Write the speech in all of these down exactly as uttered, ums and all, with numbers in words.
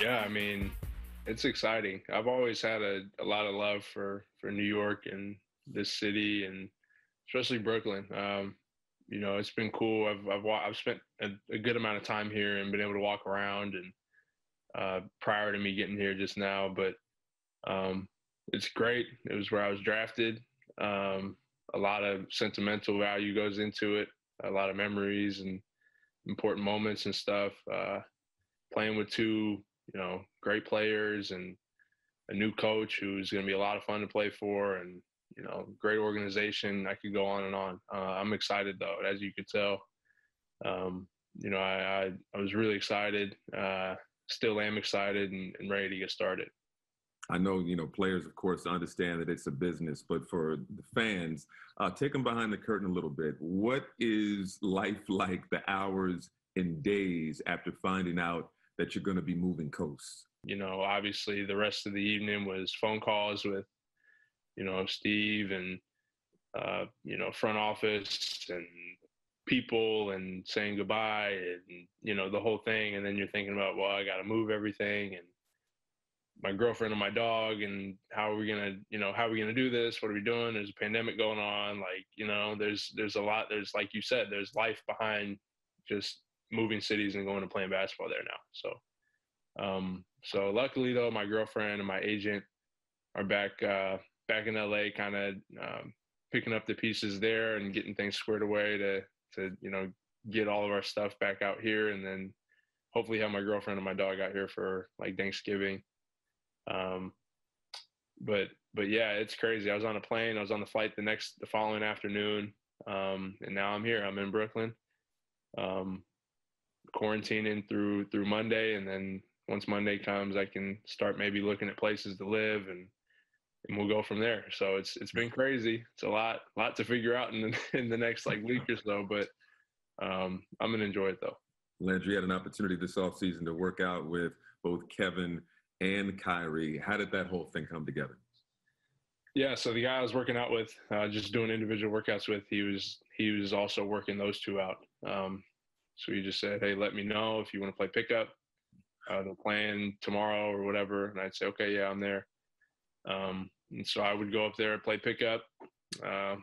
Yeah, I mean, it's exciting. I've always had a, a lot of love for, for New York and this city, and especially Brooklyn. Um, you know, it's been cool. I've I've, I've spent a, a good amount of time here and been able to walk around, and uh, prior to me getting here just now, but um, it's great. It was where I was drafted. Um, a lot of sentimental value goes into it. A lot of memories and important moments and stuff. Uh, playing with two, you know, great players and a new coach who's going to be a lot of fun to play for, and, you know, great organization. I could go on and on. Uh, I'm excited, though, as you could tell. Um, you know, I, I, I was really excited. Uh, still am excited and, and ready to get started. I know, you know, players, of course, understand that it's a business, but for the fans, uh, take them behind the curtain a little bit. What is life like the hours and days after finding out that you're going to be moving coasts? You know, obviously the rest of the evening was phone calls with, you know, Steve and, uh, you know, front office and people, and saying goodbye and, you know, the whole thing. And then you're thinking about, well, I got to move everything, and my girlfriend and my dog, and how are we going to, you know, how are we going to do this? What are we doing? There's a pandemic going on. Like, you know, there's, there's a lot, there's, like you said, there's life behind just moving cities and going to playing basketball there now. So, um, so luckily though, my girlfriend and my agent are back, uh, back in L A, kind of, um, picking up the pieces there and getting things squared away to, to, you know, get all of our stuff back out here. And then hopefully have my girlfriend and my dog out here for like Thanksgiving. Um, but, but yeah, it's crazy. I was on a plane, I was on the flight the next, the following afternoon. Um, and now I'm here, I'm in Brooklyn, um, quarantining through, through Monday. And then once Monday comes, I can start maybe looking at places to live, and, and we'll go from there. So it's, it's been crazy. It's a lot, lot to figure out in the, in the next like week or so, but, um, I'm going to enjoy it though. Landry had an opportunity this offseason to work out with both Kevin and Kyrie. How did that whole thing come together? Yeah, so the guy I was working out with, uh, just doing individual workouts with, he was he was also working those two out. Um, so he just said, hey, let me know if you want to play pickup. Uh, they're playing tomorrow or whatever. And I'd say, okay, yeah, I'm there. Um, and so I would go up there, play pickup, uh,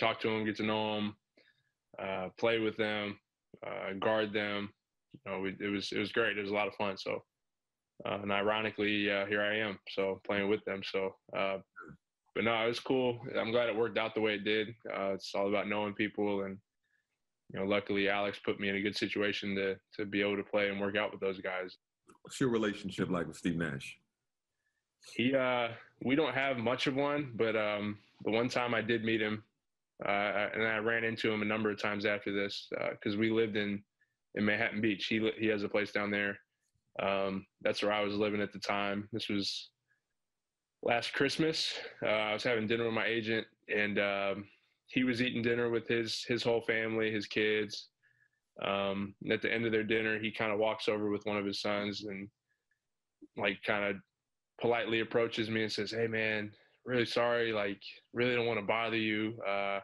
talk to him, get to know him, uh, play with them, uh, guard them. You know, we, it was it was great. It was a lot of fun. So. Uh, and ironically, uh, here I am, so playing with them. So, uh, but no, it was cool. I'm glad it worked out the way it did. Uh, it's all about knowing people, and you know, luckily Alex put me in a good situation to to be able to play and work out with those guys. What's your relationship like with Steve Nash? He, uh, we don't have much of one, but um, the one time I did meet him, uh, and I ran into him a number of times after this, because uh, we lived in in Manhattan Beach. He he has a place down there. Um, that's where I was living at the time. This was last Christmas. Uh, I was having dinner with my agent, and, um, he was eating dinner with his, his whole family, his kids. Um, and at the end of their dinner, he kind of walks over with one of his sons and like kind of politely approaches me and says, hey man, really sorry. Like, really don't want to bother you. Uh,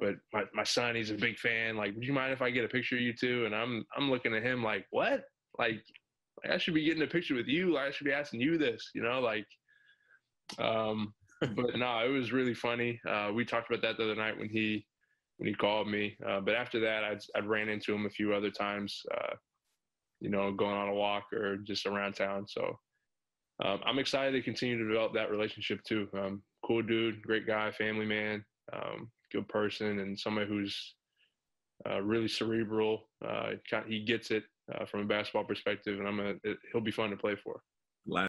but my, my son, he's a big fan. Like, would you mind if I get a picture of you two? And I'm, I'm looking at him like, what? Like, I should be getting a picture with you. I should be asking you this, you know, like, um, but no, it was really funny. Uh, we talked about that the other night when he, when he called me. Uh, but after that, I'd, I'd ran into him a few other times, uh, you know, going on a walk or just around town. So, um, I'm excited to continue to develop that relationship too. Um, cool dude, great guy, family man, um, good person, and somebody who's, uh, really cerebral. Uh, he gets it. Uh, from a basketball perspective, and I'm a, it, he'll be fun to play for.